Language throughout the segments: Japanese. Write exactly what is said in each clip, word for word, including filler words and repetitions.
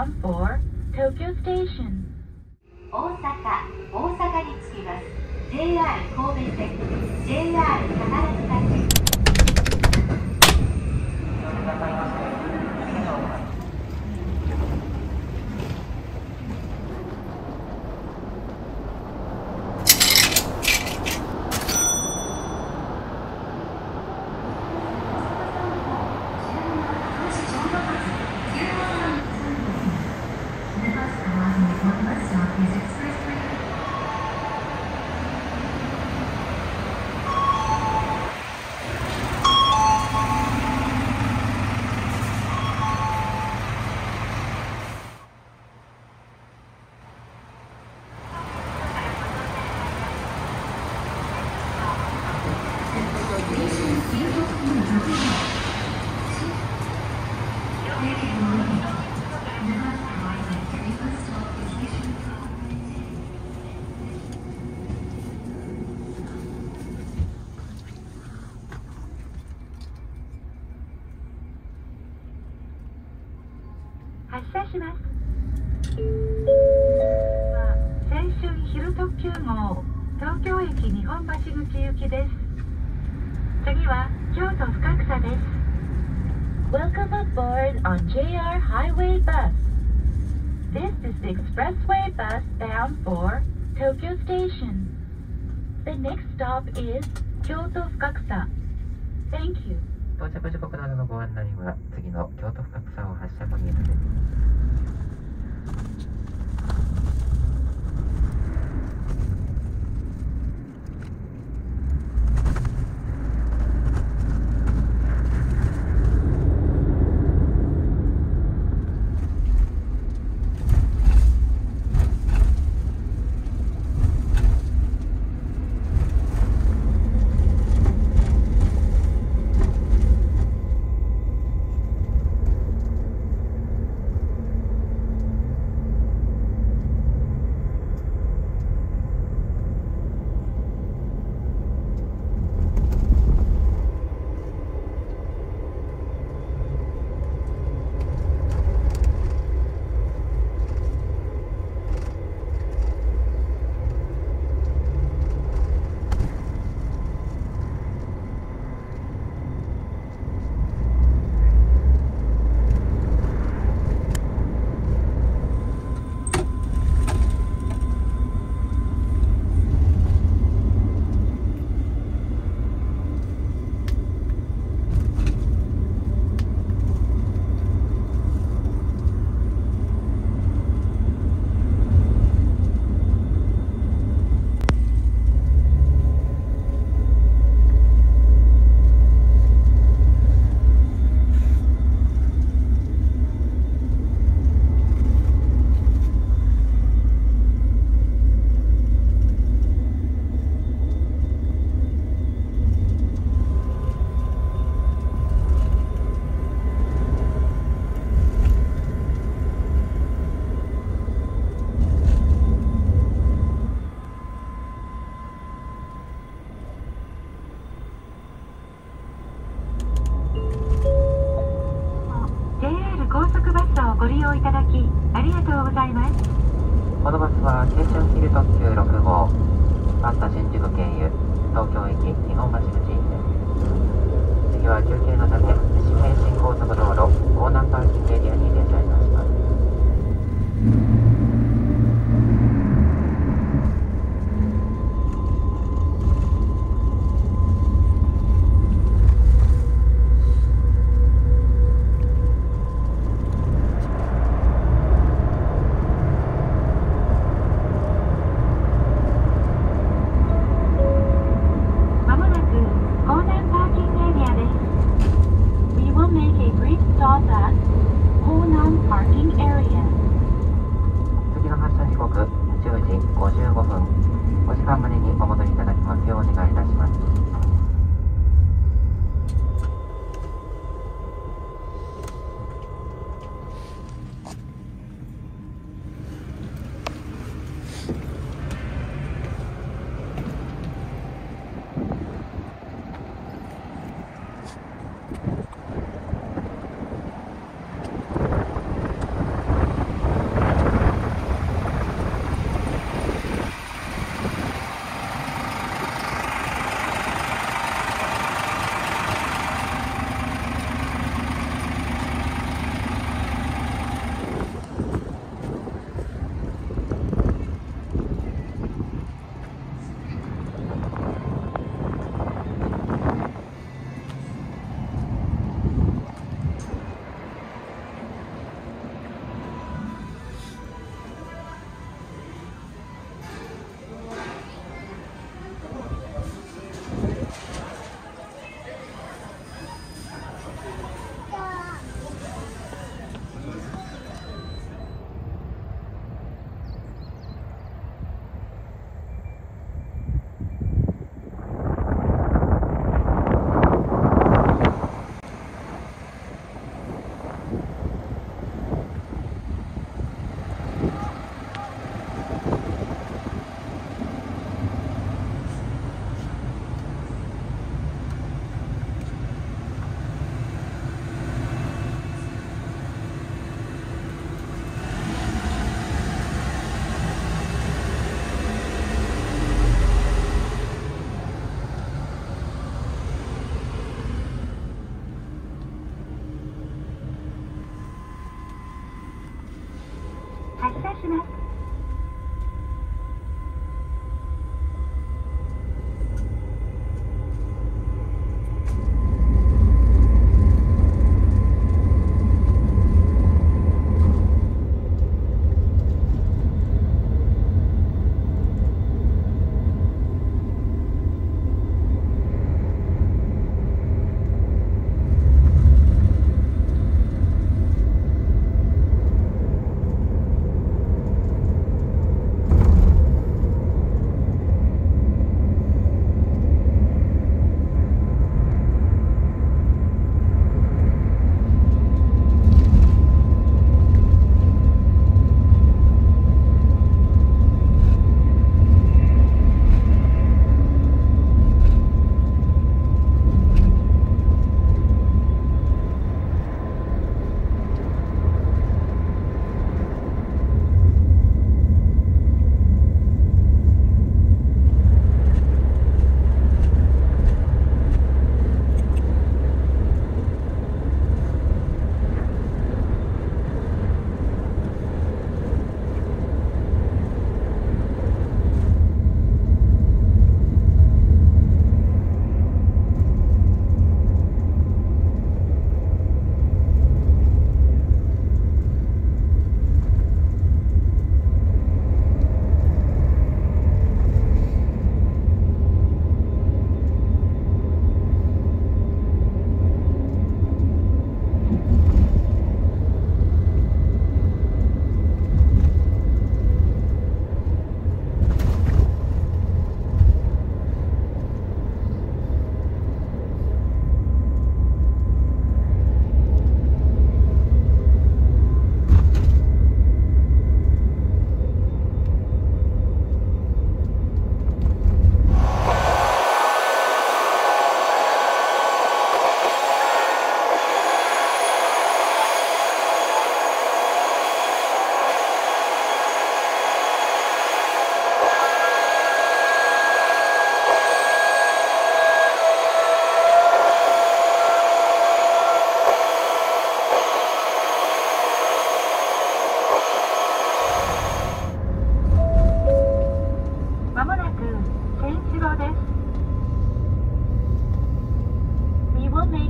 bound for Tokyo Station. 大阪、大阪に着きます。ジェイアール 神戸線、ジェイアール 宝塚線。 発車します。先週昼特急号東京駅日本橋口行きです。次は京都深草です。Welcome aboard on ジェイアール Highway Bus. This is the expressway bus bound for Tokyo Station. The next stop is 京都深草。Thank you. 到着時刻などのご案内は次の京都深草を発車後にさせていただきます。 ご利用いただきありがとうございます。このバスは京春昼特急ろく号、バスタ新宿経由東京駅日本橋口です。次は休憩のため新名神高速道路港南パーキングエリアに停車いたします。 大阪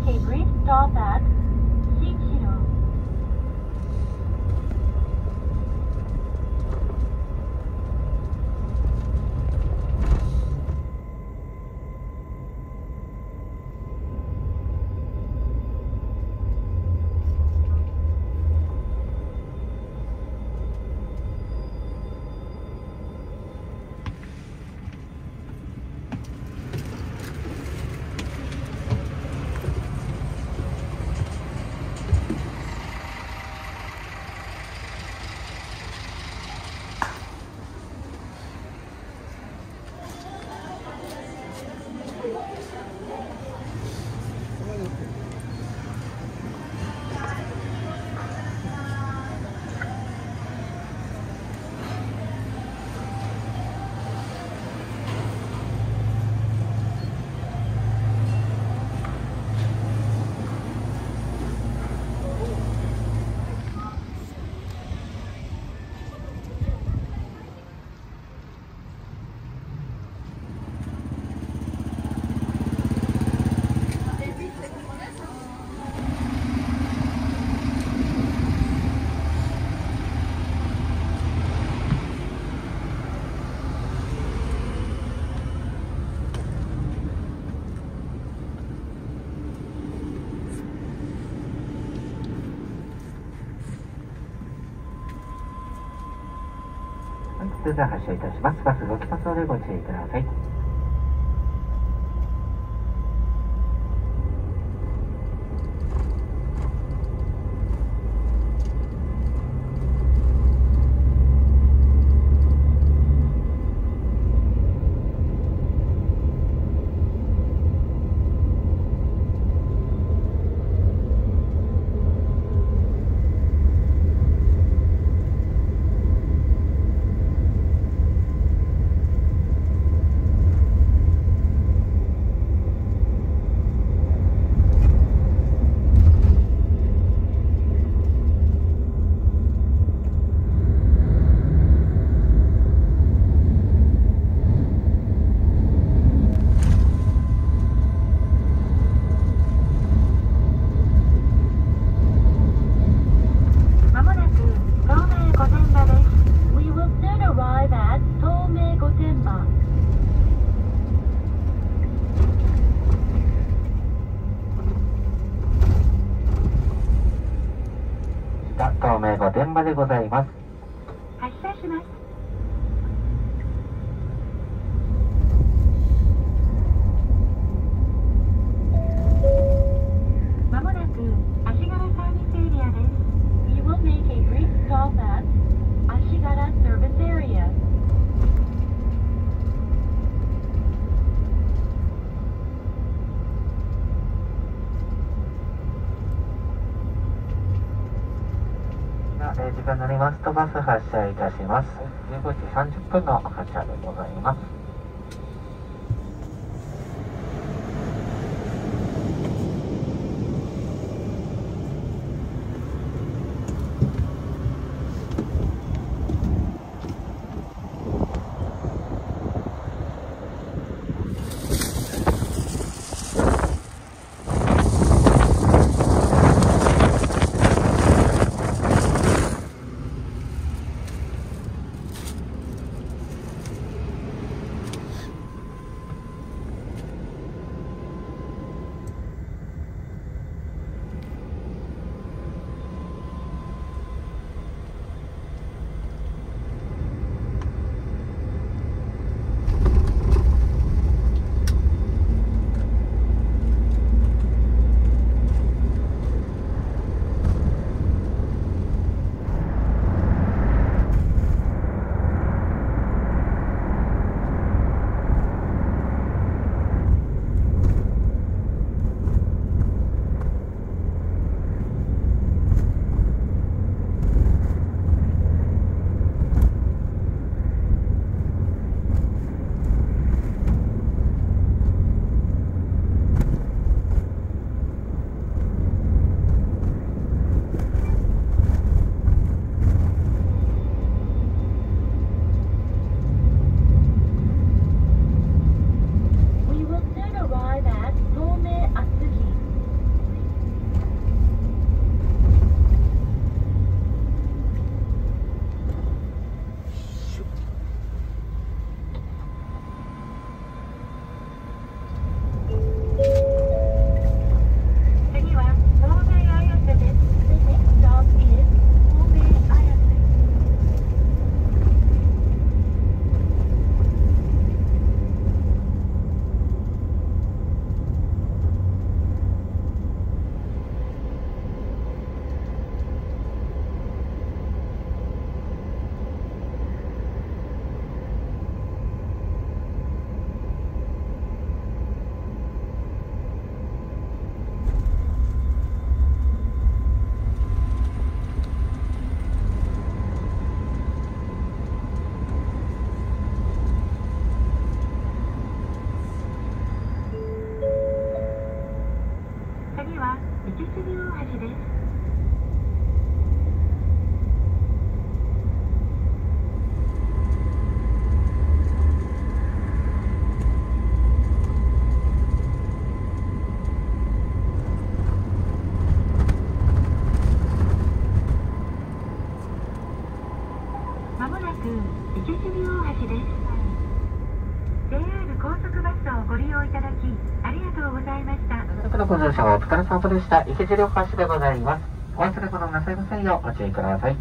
a brief stop at Shinchiro.それでは発車いたします。バスご起発のでご注意ください。時間になりますとバス発車いたします。じゅうごじさんじゅっぷんの発車でございます。池尻大橋です。 池尻大橋でございます。お忘れ物なさいませんようご注意ください。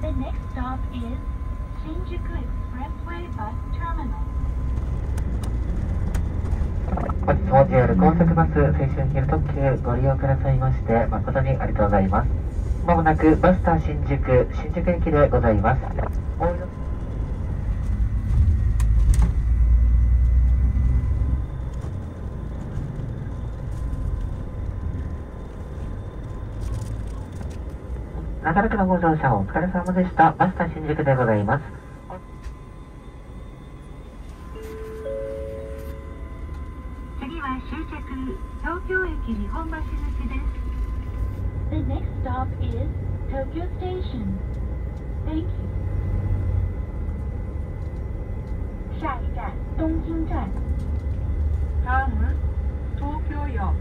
The next stop is 新宿 Expressway Bus Terminal. 本日も ジェイアール 高速バス青春昼特急ご利用くださいまして誠にありがとうございます。まもなくバスター新宿、新宿駅でございます。長らくのご乗車お疲れ様でした。バスター新宿でございます。 The next stop is Tokyo Station. Thank you. 下一站東京站。ターム東京よ。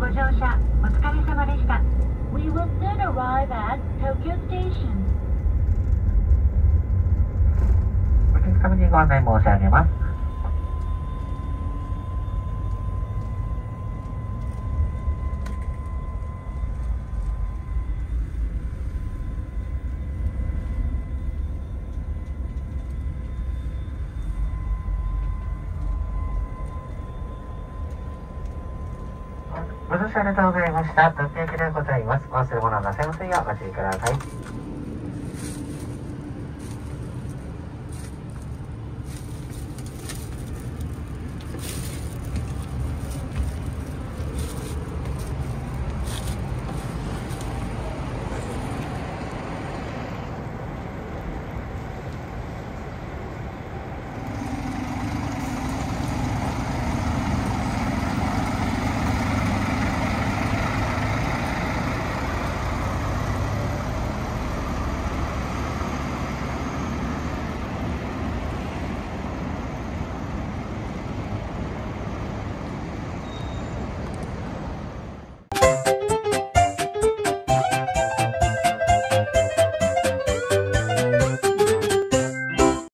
ご乗車ありがとうございました。特急駅でございます。お忘れ物なさいませんようご注意ください。